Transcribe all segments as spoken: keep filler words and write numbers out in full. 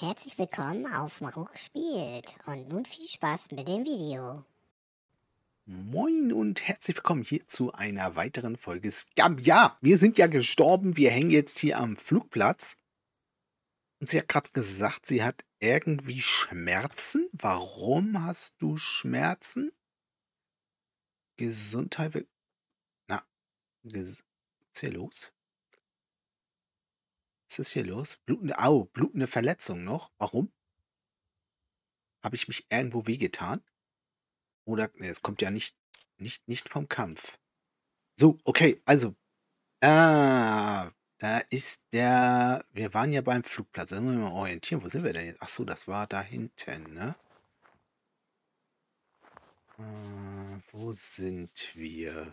Herzlich willkommen auf Maruck spielt und nun viel Spaß mit dem Video. Moin und herzlich willkommen hier zu einer weiteren Folge Scum. Ja, wir sind ja gestorben, wir hängen jetzt hier am Flugplatz. Und sie hat gerade gesagt, sie hat irgendwie Schmerzen. Warum hast du Schmerzen? Gesundheit will... Na, ges was ist hier los? Was ist hier los? Blutende, au, blutende Verletzung noch. Warum? Habe ich mich irgendwo wehgetan? Oder, ne, es kommt ja nicht, nicht, nicht vom Kampf. So, okay, also. Ah, da ist der, wir waren ja beim Flugplatz. Da müssen wir mal orientieren. Wo sind wir denn jetzt? Ach so, das war da hinten, ne? Ah, wo sind wir?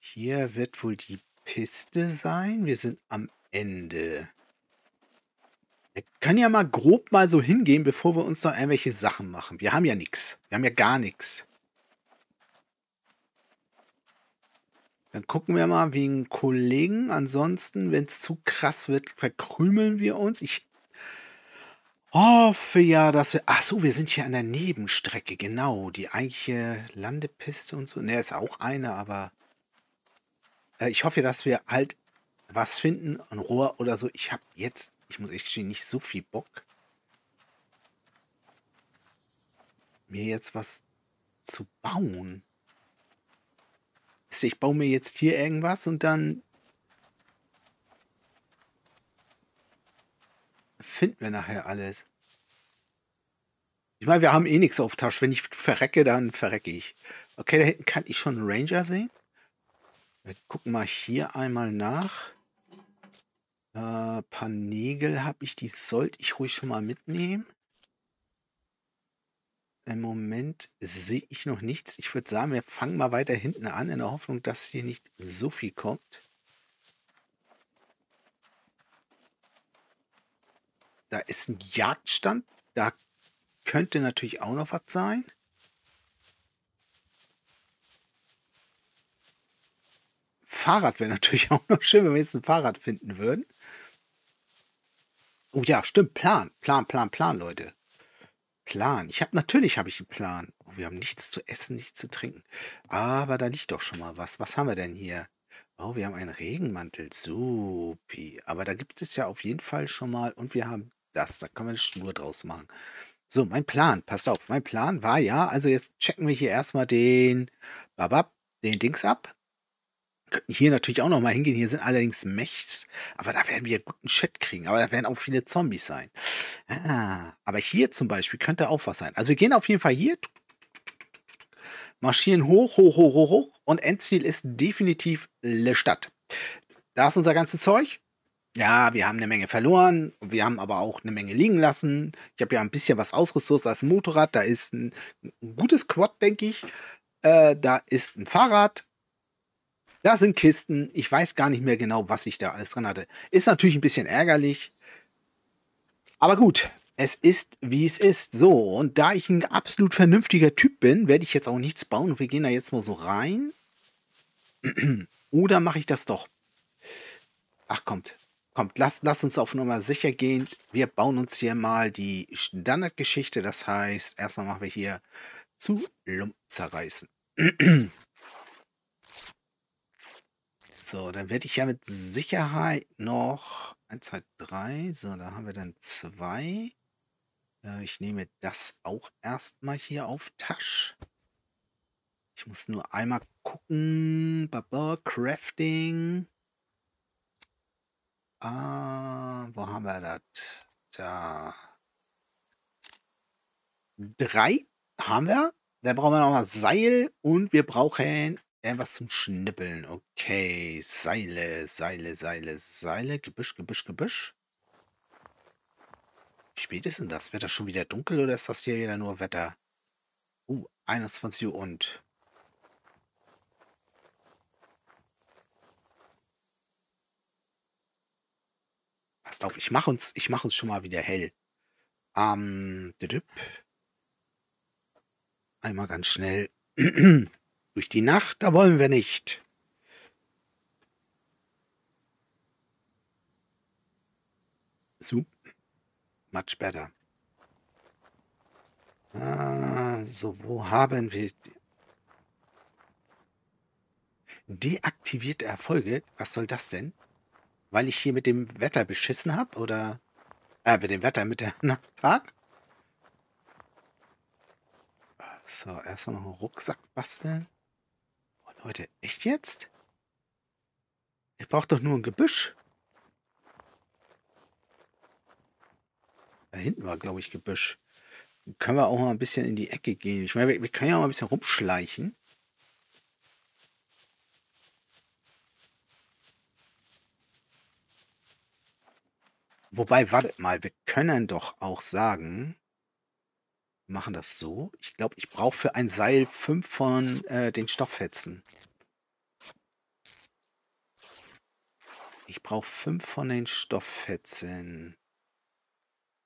Hier wird wohl die Piste sein. Wir sind am Ende. Wir können ja mal grob mal so hingehen, bevor wir uns noch irgendwelche Sachen machen. Wir haben ja nichts. Wir haben ja gar nichts. Dann gucken wir mal wegen Kollegen. Ansonsten, wenn es zu krass wird, verkrümeln wir uns. Ich hoffe ja, dass wir... Ach so, wir sind hier an der Nebenstrecke. Genau, die eigentliche Landepiste und so. Ne, ist auch eine, aber... Äh, ich hoffe, dass wir halt... was finden, ein Rohr oder so. Ich habe jetzt, ich muss echt gestehen, nicht so viel Bock, mir jetzt was zu bauen. Ich baue mir jetzt hier irgendwas und dann finden wir nachher alles. Ich meine, wir haben eh nichts auf Tasche. Wenn ich verrecke, dann verrecke ich. Okay, da hinten kann ich schon einen Ranger sehen. Wir gucken mal hier einmal nach. Äh, ein paar Nägel habe ich, die sollte ich ruhig schon mal mitnehmen. Im Moment sehe ich noch nichts. Ich würde sagen, wir fangen mal weiter hinten an, in der Hoffnung, dass hier nicht so viel kommt. Da ist ein Jagdstand. Da könnte natürlich auch noch was sein. Fahrrad wäre natürlich auch noch schön, wenn wir jetzt ein Fahrrad finden würden. Oh ja, stimmt. Plan, Plan, Plan, Plan, Leute. Plan. Ich habe natürlich habe ich einen Plan. Oh, wir haben nichts zu essen, nichts zu trinken. Aber da liegt doch schon mal was. Was haben wir denn hier? Oh, wir haben einen Regenmantel. Supi. Aber da gibt es ja auf jeden Fall schon mal. Und wir haben das. Da können wir eine Schnur draus machen. So, mein Plan. Passt auf. Mein Plan war ja, also jetzt checken wir hier erstmal den Babab, den Dings ab. Könnten hier natürlich auch noch mal hingehen. Hier sind allerdings Mechs, aber da werden wir guten Shit kriegen. Aber da werden auch viele Zombies sein. Ah, aber hier zum Beispiel könnte auch was sein. Also wir gehen auf jeden Fall hier, marschieren hoch, hoch, hoch, hoch, hoch und Endziel ist definitiv die Stadt. Da ist unser ganzes Zeug. Ja, wir haben eine Menge verloren. Wir haben aber auch eine Menge liegen lassen. Ich habe ja ein bisschen was ausgesourcet. Da ist ein Motorrad, da ist ein, ein gutes Quad, denke ich. Äh, da ist ein Fahrrad. Da sind Kisten. Ich weiß gar nicht mehr genau, was ich da alles dran hatte. Ist natürlich ein bisschen ärgerlich. Aber gut, es ist, wie es ist. So, und da ich ein absolut vernünftiger Typ bin, werde ich jetzt auch nichts bauen. Wir gehen da jetzt mal so rein. Oder mache ich das doch? Ach, kommt. Kommt, lasst lass uns auf Nummer sicher gehen. Wir bauen uns hier mal die Standardgeschichte. Das heißt, erstmal machen wir hier zu Lump zerreißen. So, dann werde ich ja mit Sicherheit noch eins, zwei, drei. So, da haben wir dann zwei. Äh, ich nehme das auch erstmal hier auf Tasch. Ich muss nur einmal gucken. Baba, Crafting. Ah, wo haben wir das? Da. Drei haben wir. Da brauchen wir nochmal Seil und wir brauchen... Irgendwas zum Schnippeln. Okay. Seile, Seile, Seile, Seile. Gebüsch, Gebüsch, Gebüsch. Wie spät ist denn das? Wird das schon wieder dunkel oder ist das hier wieder nur Wetter? Uh, einundzwanzig Uhr und. Passt auf, ich mache uns, ich mache uns schon mal wieder hell. Ähm, einmal ganz schnell. Durch die Nacht, da wollen wir nicht. So. Much better. Ah, so, wo haben wir... Deaktivierte Erfolge? Was soll das denn? Weil ich hier mit dem Wetter beschissen habe? Oder... Äh, mit dem Wetter, mit der Nachtrag? So, erstmal noch einen Rucksack basteln. Oh, Leute, echt jetzt? Ich brauche doch nur ein Gebüsch. Da hinten war, glaube ich, Gebüsch. Dann können wir auch mal ein bisschen in die Ecke gehen. Ich meine, wir, wir können ja auch mal ein bisschen rumschleichen. Wobei, wartet mal, wir können doch auch sagen, wir machen das so. Ich glaube, ich brauche für ein Seil fünf von äh, den Stofffetzen. Ich brauche fünf von den Stofffetzen.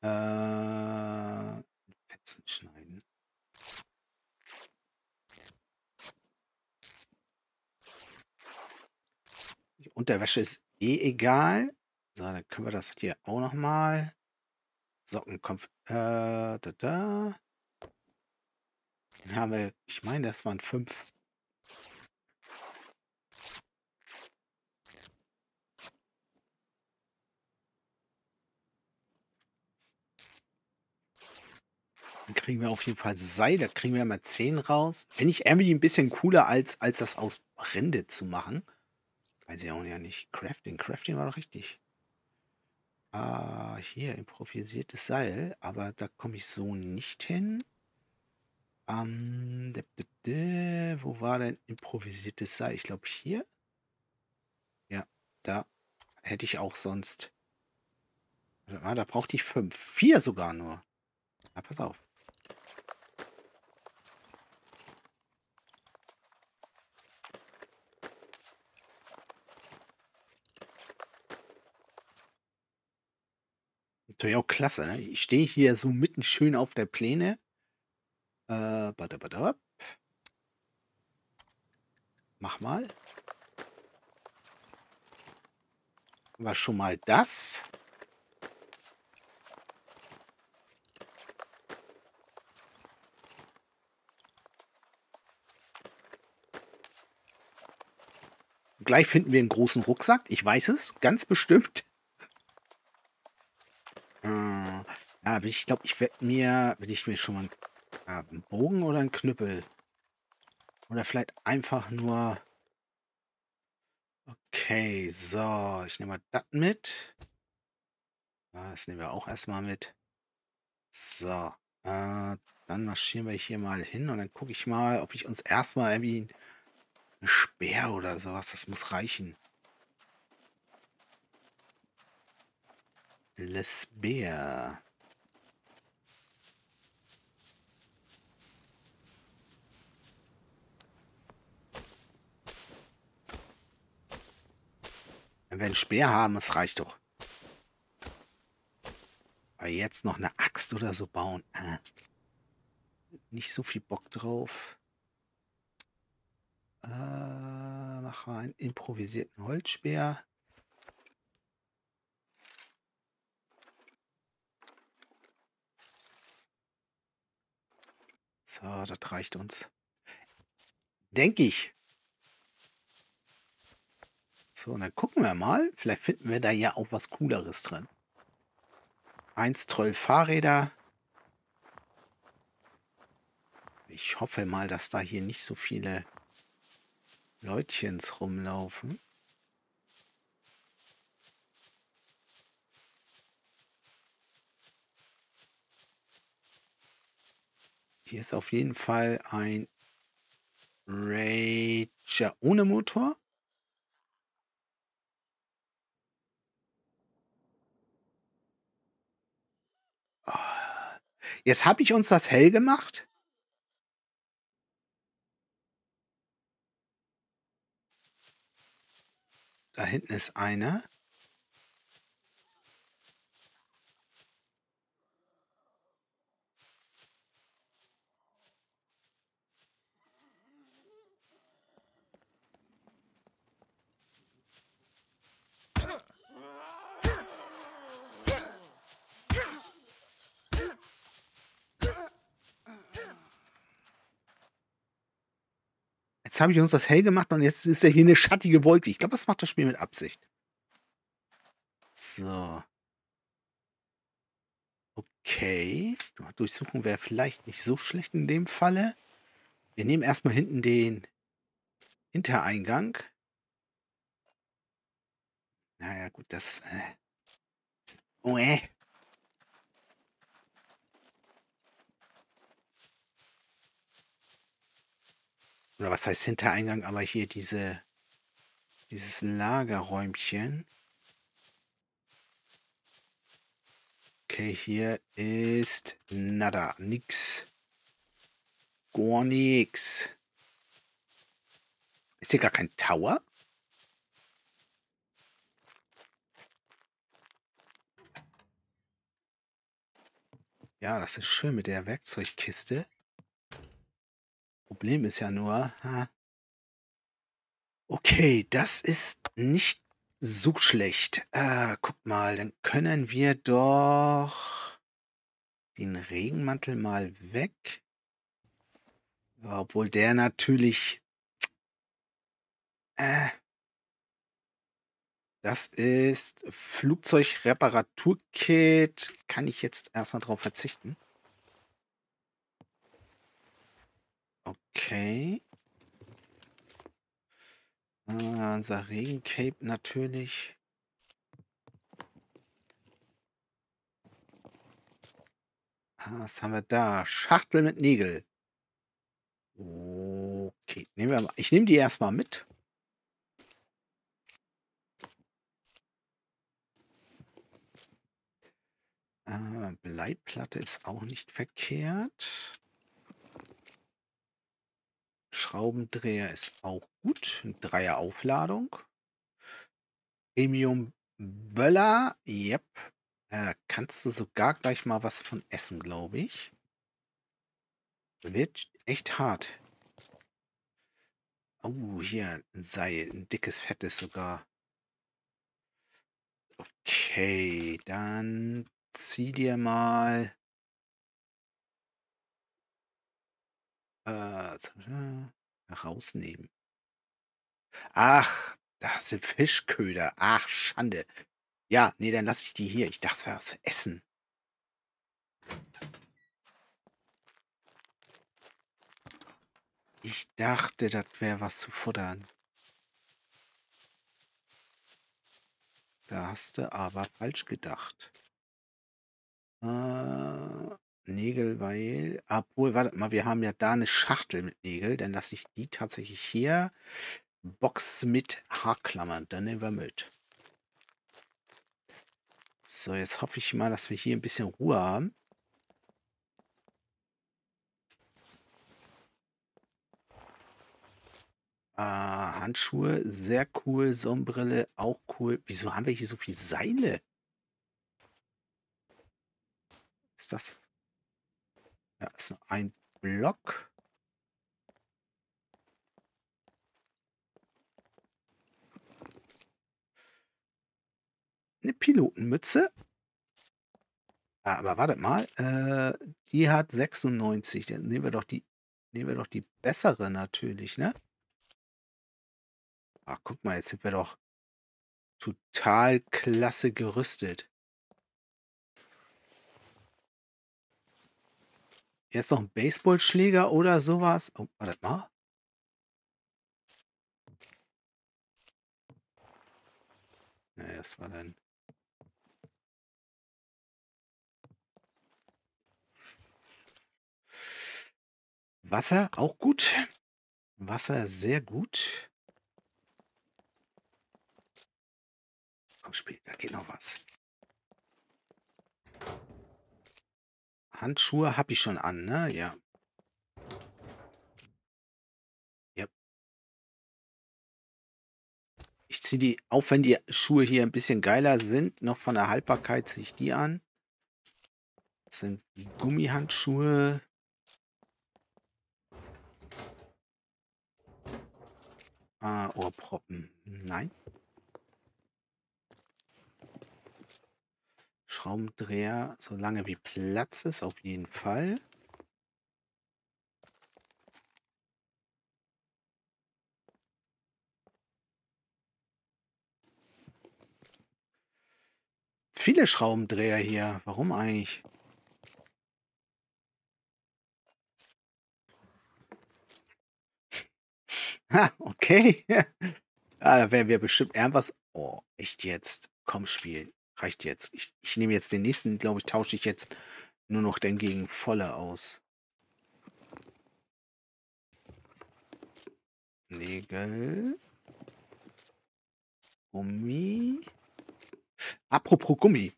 Äh, Fetzen schneiden. Die Unterwäsche ist eh egal. So, dann können wir das hier auch nochmal. Sockenkampf. Äh, da, da. Dann haben wir, ich meine, das waren fünf. Dann kriegen wir auf jeden Fall Seil, da kriegen wir mal zehn raus. Finde ich irgendwie ein bisschen cooler, als, als das aus Rinde zu machen. Weiß ich auch ja nicht. Crafting, Crafting war doch richtig. Ah, hier, improvisiertes Seil, aber da komme ich so nicht hin. Ähm, de, de, de, wo war denn improvisiertes Seil? Ich glaube hier. Ja, da hätte ich auch sonst... Ah, da brauchte ich fünf. Vier sogar nur. Na, pass auf. Natürlich auch klasse, ne? Ich stehe hier so mitten schön auf der Pläne. Äh, bada, bada, mach mal. War schon mal das. Gleich finden wir einen großen Rucksack. Ich weiß es, ganz bestimmt. Ja, ich glaube, ich werde mir, will ich mir schon mal einen Bogen oder einen Knüppel? Oder vielleicht einfach nur... Okay, so, ich nehme mal das mit. Ja, das nehmen wir auch erstmal mit. So, äh, dann marschieren wir hier mal hin und dann gucke ich mal, ob ich uns erstmal irgendwie einen Speer oder sowas, das muss reichen. Le Speer. Wenn wir einen Speer haben, das reicht doch. Aber jetzt noch eine Axt oder so bauen. Äh. Nicht so viel Bock drauf. Äh, machen wir einen improvisierten Holzspeer. So, das reicht uns. Denke ich. So, und dann gucken wir mal. Vielleicht finden wir da ja auch was Cooleres drin. Eins Troll Fahrräder. Ich hoffe mal, dass da hier nicht so viele Leutchens rumlaufen. Hier ist auf jeden Fall ein Ranger ohne Motor. Jetzt habe ich uns das hell gemacht. Da hinten ist einer. Jetzt habe ich uns das hell gemacht und jetzt ist ja hier eine schattige Wolke. Ich glaube, das macht das Spiel mit Absicht. So. Okay. Durchsuchen wäre vielleicht nicht so schlecht in dem Falle. Wir nehmen erstmal hinten den Hintereingang. Naja, gut, das... Äh oh, äh. Oder was heißt Hintereingang? Aber hier diese... Dieses Lagerräumchen... Okay, hier ist nada, nix. Gar nix. Ist hier gar kein Tower? Ja, das ist schön mit der Werkzeugkiste. Problem ist ja nur... Ha. Okay, das ist nicht... so schlecht. Ah, guck mal, dann können wir doch den Regenmantel mal weg. Obwohl der natürlich... Äh, das ist Flugzeugreparaturkit. Kann ich jetzt erstmal drauf verzichten. Okay. Ah, unser Regencape natürlich. Ah, was haben wir da? Schachtel mit Nägel. Okay, nehmen wir mal. Ich nehme die erstmal mit. Ah, Bleiplatte ist auch nicht verkehrt. Schraubendreher ist auch gut. Eine Dreier Aufladung. Premium Böller. Yep. Äh, kannst du sogar gleich mal was von essen, glaube ich. Wird echt hart. Oh, hier ein Seil. Ein dickes, fettes sogar. Okay, dann zieh dir mal... Äh, rausnehmen. Ach, das sind Fischköder. Ach, Schande. Ja, nee, dann lasse ich die hier. Ich dachte, es wäre was zu essen. Ich dachte, das wäre was zu futtern. Da hast du aber falsch gedacht. Äh... Nägel, weil... Obwohl, warte mal, wir haben ja da eine Schachtel mit Nägel. Dann lasse ich die tatsächlich hier. Box mit Haarklammern. Dann nehmen wir mit. So, jetzt hoffe ich mal, dass wir hier ein bisschen Ruhe haben. Ah, Handschuhe, sehr cool. Sonnenbrille, auch cool. Wieso haben wir hier so viele Seile? Ist das... Ja, ist nur ein Block. Eine Pilotenmütze. Ah, aber wartet mal. Äh, die hat sechsundneunzig. Dann nehmen wir doch die, nehmen wir doch die bessere natürlich, ne? Ach, guck mal, jetzt sind wir doch total klasse gerüstet. Jetzt noch ein Baseballschläger oder sowas. Oh, warte mal. Naja, das war dann... Wasser, auch gut. Wasser, sehr gut. Komm, Spiel, da geht noch was. Handschuhe habe ich schon an, ne? Ja. Yep. Ich ziehe die, auch wenn die Schuhe hier ein bisschen geiler sind, noch von der Haltbarkeit ziehe ich die an. Das sind die Gummihandschuhe. Ah, Ohrproppen. Nein. Schraubendreher, so lange wie Platz ist, auf jeden Fall. viele Schraubendreher hier. Warum eigentlich? Ha, okay. Ja, da werden wir bestimmt irgendwas... Oh, echt jetzt? Komm, Spiel. Reicht jetzt. Ich, ich nehme jetzt den nächsten, glaube ich, tausche ich jetzt nur noch den gegen volle aus. Nägel. Gummi. Apropos Gummi.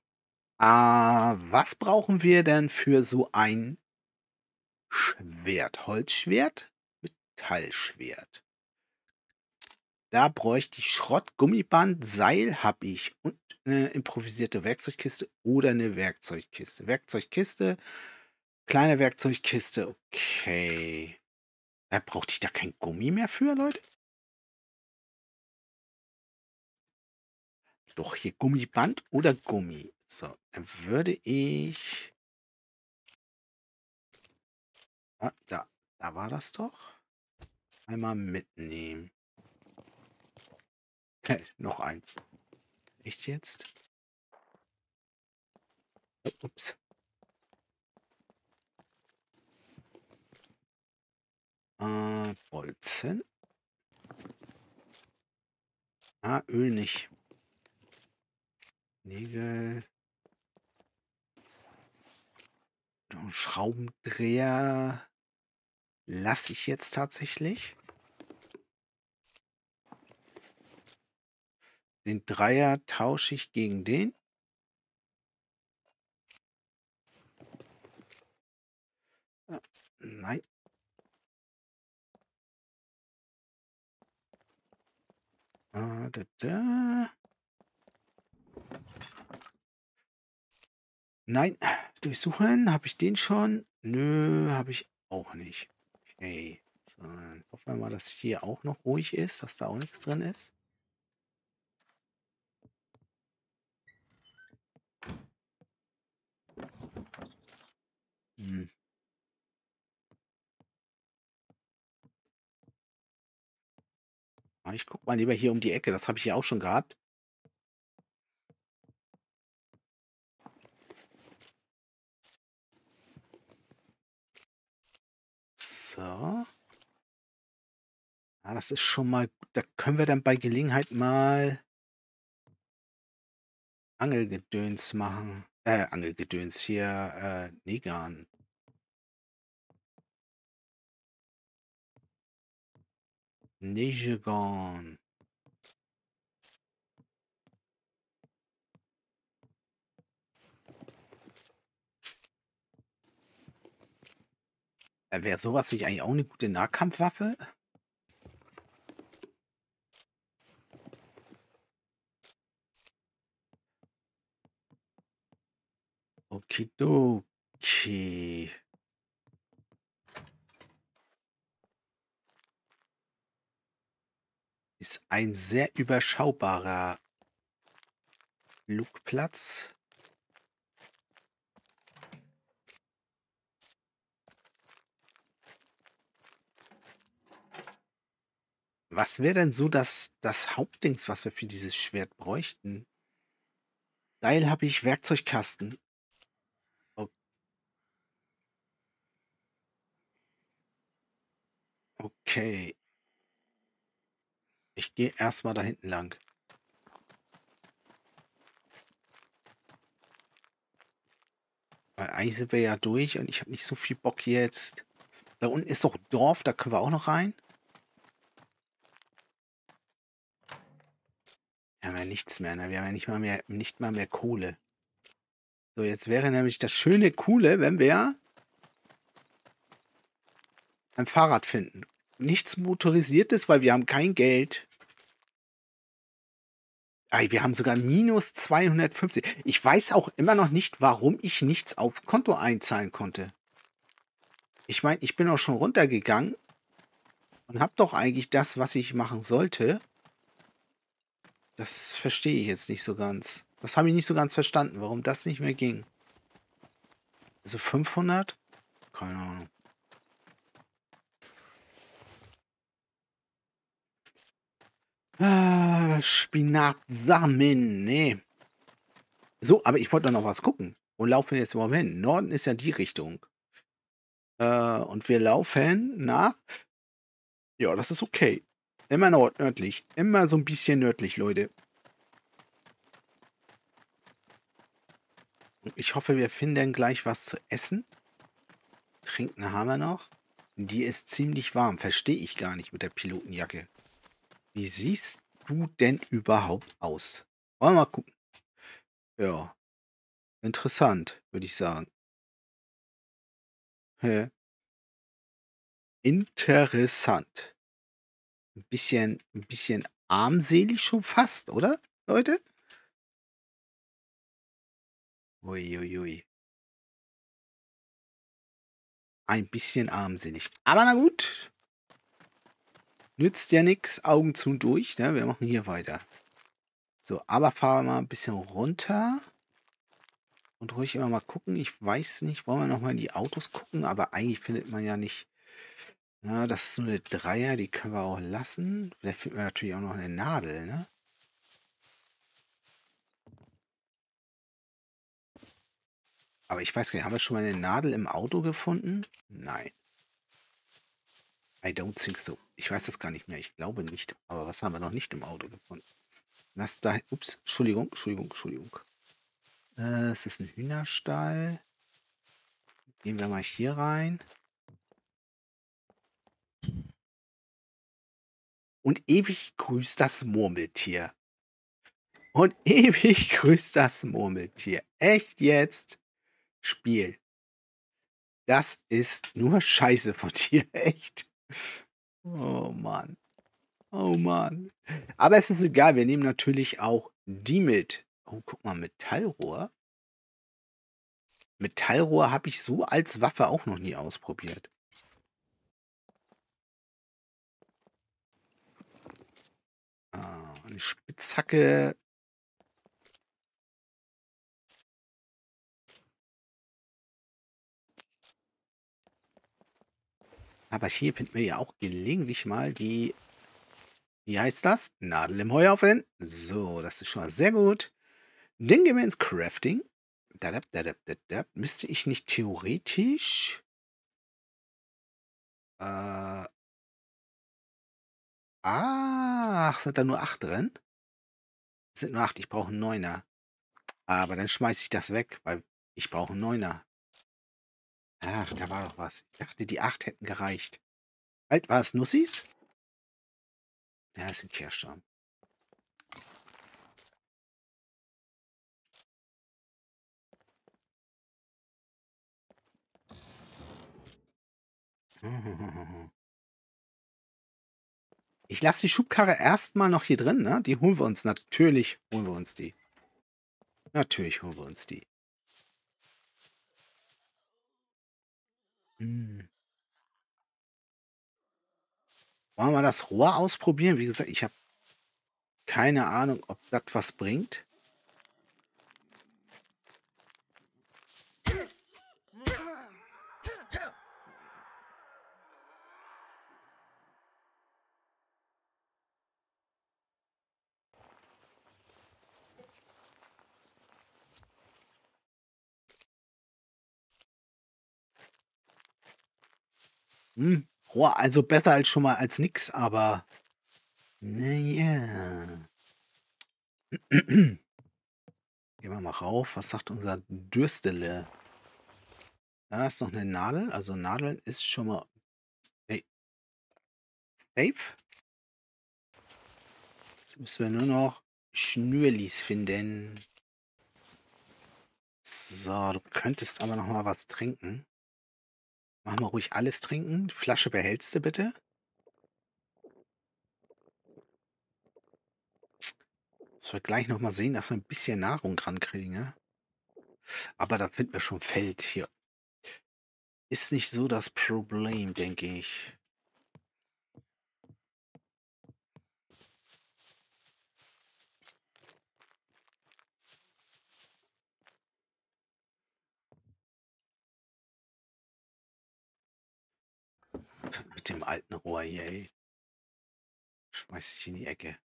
Ah, was brauchen wir denn für so ein Schwert? Holzschwert? Metallschwert. Da bräuchte ich Schrott, Gummiband, Seil habe ich und eine improvisierte Werkzeugkiste oder eine Werkzeugkiste. Werkzeugkiste, kleine Werkzeugkiste, okay. Da brauchte ich da kein Gummi mehr für, Leute? Doch, hier Gummiband oder Gummi. So, dann würde ich... Ah, da, da war das doch. Einmal mitnehmen. Hey, noch eins. Echt jetzt? Ups. Äh, Bolzen. Ah, Öl nicht. Nägel. Schraubendreher lasse ich jetzt tatsächlich. Den Dreier tausche ich gegen den. Ah, nein. Ah, da, da. Nein, durchsuchen. Habe ich den schon? Nö, habe ich auch nicht. Okay. So, dann hoffen wir mal, dass hier auch noch ruhig ist, dass da auch nichts drin ist. Hm. Ich gucke mal lieber hier um die Ecke. Das habe ich ja auch schon gehabt. So. Ah, das ist schon mal gut. Da können wir dann bei Gelegenheit mal Angelgedöns machen. Äh, Angelgedöns hier, äh, Negan. Negan. Wäre sowas nicht eigentlich auch eine gute Nahkampfwaffe? Okidoki. Ist ein sehr überschaubarer Flugplatz. Was wäre denn so das, das Hauptdings, was wir für dieses Schwert bräuchten? Seil habe ich, Werkzeugkasten. Okay. Ich gehe erstmal da hinten lang. Weil eigentlich sind wir ja durch und ich habe nicht so viel Bock jetzt. Da unten ist doch Dorf, da können wir auch noch rein. Wir haben ja nichts mehr, ne? Wir haben ja nicht mal mehr, nicht mal mehr Kohle. So, jetzt wäre nämlich das schöne Coole, wenn wir ein Fahrrad finden. Nichts Motorisiertes, weil wir haben kein Geld. Ay, wir haben sogar minus zweihundertfünfzig. Ich weiß auch immer noch nicht, warum ich nichts auf Konto einzahlen konnte. Ich meine, ich bin auch schon runtergegangen und habe doch eigentlich das, was ich machen sollte. Das verstehe ich jetzt nicht so ganz. Das habe ich nicht so ganz verstanden, warum das nicht mehr ging. Also fünfhundert? Keine Ahnung. Ah, Spinatsamen, nee. So, aber ich wollte noch was gucken. Und laufen jetzt im Moment hin. Norden ist ja die Richtung. Äh, und wir laufen nach... Ja, das ist okay. Immer nördlich. Immer so ein bisschen nördlich, Leute. Und ich hoffe, wir finden gleich was zu essen. Trinken haben wir noch. Die ist ziemlich warm. Verstehe ich gar nicht mit der Pilotenjacke. Wie siehst du denn überhaupt aus? Wollen wir mal gucken. Ja. Interessant, würde ich sagen. Hä? Interessant. Ein bisschen, ein bisschen armselig schon fast, oder, Leute? Uiuiui. Ein bisschen armselig. Aber na gut. Nützt ja nichts. Augen zu und durch. Ne? Wir machen hier weiter. So, aber fahren wir mal ein bisschen runter. Und ruhig immer mal gucken. Ich weiß nicht, wollen wir nochmal in die Autos gucken? Aber eigentlich findet man ja nicht... Ja, das ist so eine Dreier, die können wir auch lassen. Vielleicht finden wir natürlich auch noch eine Nadel, ne? Aber ich weiß gar nicht, haben wir schon mal eine Nadel im Auto gefunden? Nein. I don't think so. Ich weiß das gar nicht mehr. Ich glaube nicht. Aber was haben wir noch nicht im Auto gefunden? Das da... Ups, Entschuldigung, Entschuldigung, Entschuldigung. Äh, es ist ein Hühnerstall. Gehen wir mal hier rein. Und ewig grüßt das Murmeltier. Und ewig grüßt das Murmeltier. Echt jetzt? Spiel. Das ist nur Scheiße von dir. Echt? Oh Mann. Oh Mann. Aber es ist egal. Wir nehmen natürlich auch die mit. Oh, guck mal, Metallrohr. Metallrohr habe ich so als Waffe auch noch nie ausprobiert. Ah, eine Spitzhacke. Aber hier finden wir ja auch gelegentlich mal die... Wie heißt das? Nadel im Heuhaufen. So, das ist schon mal sehr gut. Dann gehen wir ins Crafting. Da, da, da, da, da. Müsste ich nicht theoretisch... Äh... Ach, sind da nur acht drin? Es sind nur acht, ich brauche einen Neuner. Aber dann schmeiße ich das weg, weil ich brauche einen Neuner. Ach, da war doch was. Ich dachte, die acht hätten gereicht. Halt, war es Nussis? Ja, ist ein Kirschstamm. Ich lasse die Schubkarre erstmal noch hier drin, ne? Die holen wir uns. Natürlich holen wir uns die. Natürlich holen wir uns die. Hm. Wollen wir das Rohr ausprobieren? Wie gesagt, ich habe keine Ahnung, ob das was bringt. Hm, Rohr, also besser als schon mal als nix, aber naja. Gehen wir mal rauf. Was sagt unser Dürstele? Da ist noch eine Nadel. Also Nadeln ist schon mal hey. Safe. Jetzt müssen wir nur noch Schnürlis finden. So, du könntest aber noch mal was trinken. Machen wir ruhig alles trinken. Die Flasche behältst du bitte. Dass wir gleich nochmal sehen, dass wir ein bisschen Nahrung rankriegen. Ne? Aber da finden wir schon Feld hier. Ist nicht so das Problem, denke ich. Mit dem alten Rohr hier, ey. Schmeiß dich in die Ecke.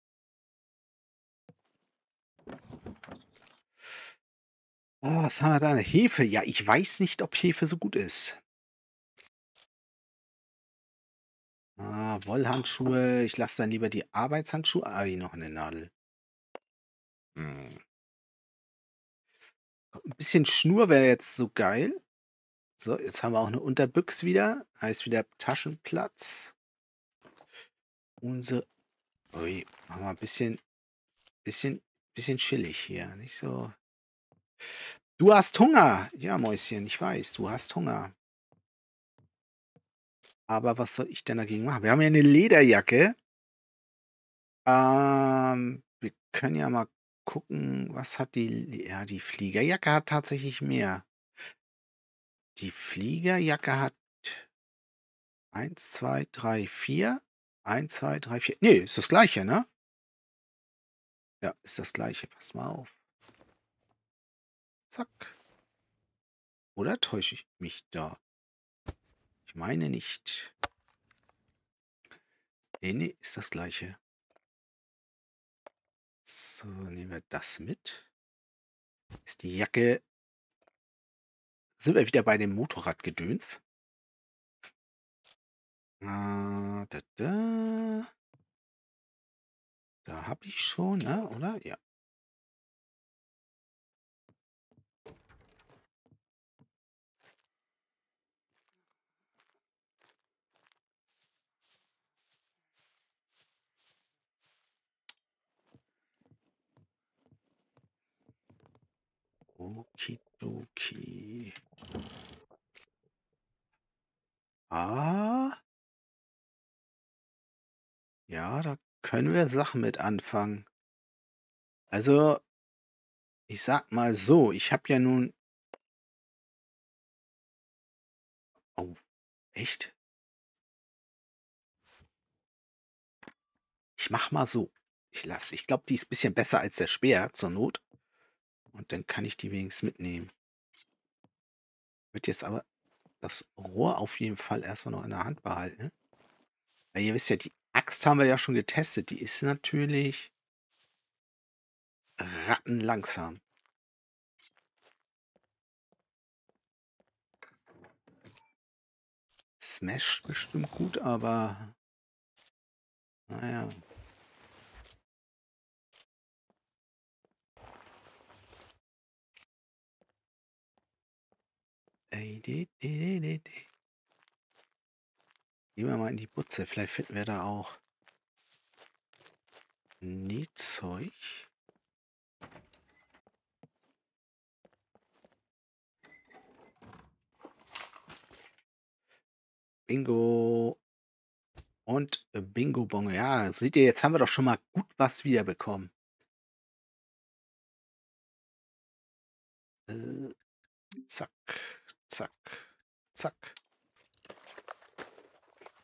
Ah, was haben wir da? Hefe. Ja, ich weiß nicht, ob Hefe so gut ist. Ah, Wollhandschuhe. Ich lasse dann lieber die Arbeitshandschuhe. Ah, hier noch eine Nadel. Hm. Ein bisschen Schnur wäre jetzt so geil. So, jetzt haben wir auch eine Unterbüchs wieder. Heißt wieder Taschenplatz. Unsere. Ui, machen wir ein bisschen, bisschen, bisschen chillig hier. Nicht so. Du hast Hunger. Ja, Mäuschen, ich weiß, du hast Hunger. Aber was soll ich denn dagegen machen? Wir haben ja eine Lederjacke. Ähm, wir können ja mal gucken, was hat die... Ja, die Fliegerjacke hat tatsächlich mehr. Die Fliegerjacke hat eins, zwei, drei, vier. eins, zwei, drei, vier. Nee, ist das gleiche, ne? Ja, ist das gleiche. Pass mal auf. Zack. Oder täusche ich mich da? Ich meine nicht. Nee, nee, ist das gleiche. So, nehmen wir das mit. Ist die Jacke... Sind wir wieder bei dem Motorradgedöns? Ah, da, da. Da habe ich schon, ne? Oder? Ja. Okidoki. Ah. Ja, da können wir Sachen mit anfangen. Also, ich sag mal so, ich habe ja nun... Oh, echt? Ich mach mal so. Ich lasse, ich glaube, die ist ein bisschen besser als der Speer, zur Not. Und dann kann ich die wenigstens mitnehmen. Wird jetzt aber das Rohr auf jeden Fall erstmal noch in der Hand behalten. Weil ihr wisst ja, die Axt haben wir ja schon getestet. Die ist natürlich rattenlangsam. Smash bestimmt gut, aber naja. Nehmen wir mal in die Butze. Vielleicht finden wir da auch Nähzeug. Bingo. Und Bingo-Bonge. Ja, seht ihr, jetzt haben wir doch schon mal gut was wiederbekommen. Äh, zack. Zack, zack.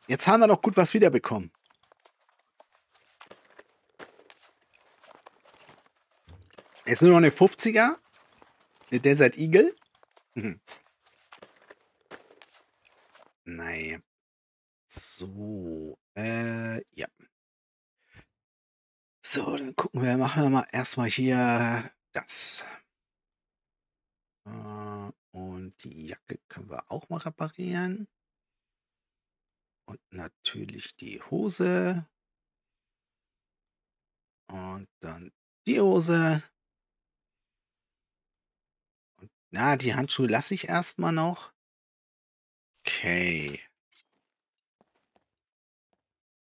Jetzt haben wir noch gut was wiederbekommen. Jetzt nur noch eine fünfziger. Eine Desert Eagle. Hm. Nein. So. Äh, ja. So, dann gucken wir. Machen wir mal erstmal hier das. Äh. Und die Jacke können wir auch mal reparieren. Und natürlich die Hose. Und dann die Hose. Und, na, die Handschuhe lasse ich erstmal noch. Okay.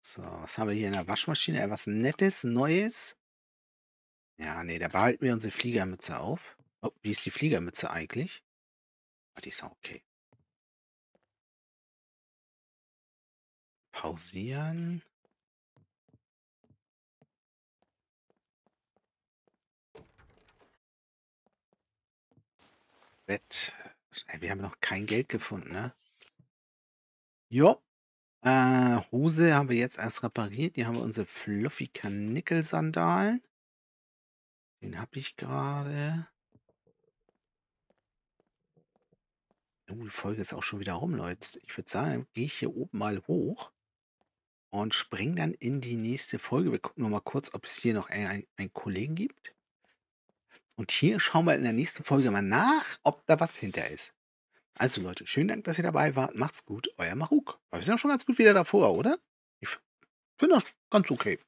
So, was haben wir hier in der Waschmaschine? Etwas Nettes, Neues. Ja, nee, da behalten wir unsere Fliegermütze auf. Oh, wie ist die Fliegermütze eigentlich? Die ist auch okay. Pausieren. Bett. Wir haben noch kein Geld gefunden, ne? Jo. Äh, Hose haben wir jetzt erst repariert. Hier haben wir unsere fluffy Kanickel-Sandalen. Den habe ich gerade. Oh, die Folge ist auch schon wieder rum, Leute. Ich würde sagen, gehe ich hier oben mal hoch und springe dann in die nächste Folge. Wir gucken noch mal kurz, ob es hier noch einen, einen Kollegen gibt. Und hier schauen wir in der nächsten Folge mal nach, ob da was hinter ist. Also Leute, schönen Dank, dass ihr dabei wart. Macht's gut, euer Maruck. Wir sind ja schon ganz gut wieder davor, oder? Ich finde das ganz okay.